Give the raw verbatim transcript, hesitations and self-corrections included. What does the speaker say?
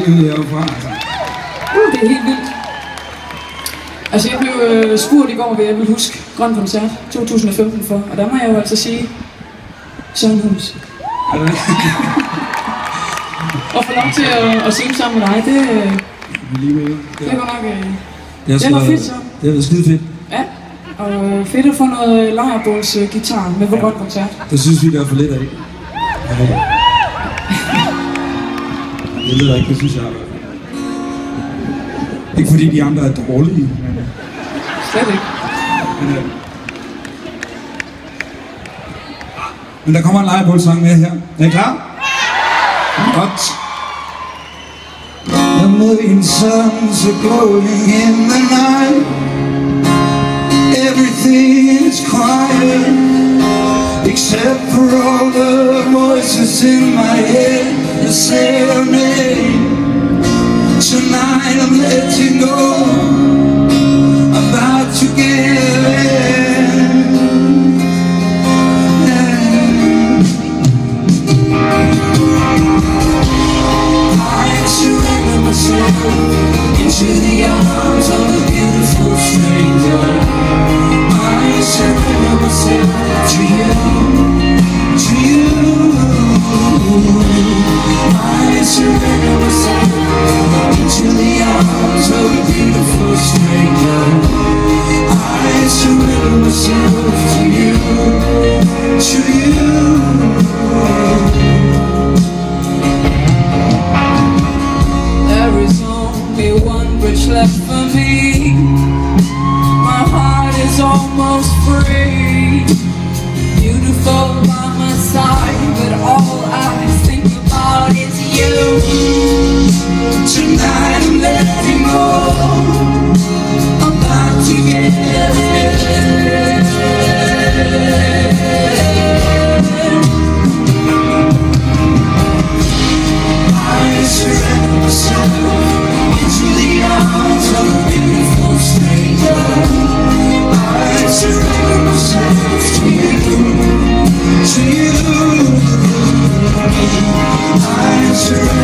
kærlighed herfra. Altså. Uh, det er helt vildt. Altså jeg blev øh, spurgt i går, hvad jeg ville huske Grøn Koncert to tusind og femten for, og der må jeg jo altså sige Søren Huss. Og få lov til at, at synge sammen med dig, det, lige med, ja. Det var nok, øh, det, det var fedt så. Det har været skide fedt. Ja, og fedt at få noget lejrbålsgitar med på Grøn Koncert. Det synes vi, der er for lidt af. Ja. Det lyder ikke, det synes jeg. Ikke fordi de andre er dårlige. Slet ikke. Men, øh, men der kommer en lejebålsang med her. Er I klar? Godt. The million suns are glowing in the night. Everything is quiet except for all the voices in my head that say your name. Tonight I'm letting go, about to give in. Into the arms of a beautiful stranger, I surrender myself to you, to you. I surrender myself into the arms of a beautiful stranger. I surrender myself to you, to you. There is only one bridge left for me. My heart is almost free. Beautiful by my side, but all I think about is you. Tonight I'm letting go, I'm about to get it. I surrender myself into the arms of a beautiful stranger. I surrender myself to you, to you. I surrender.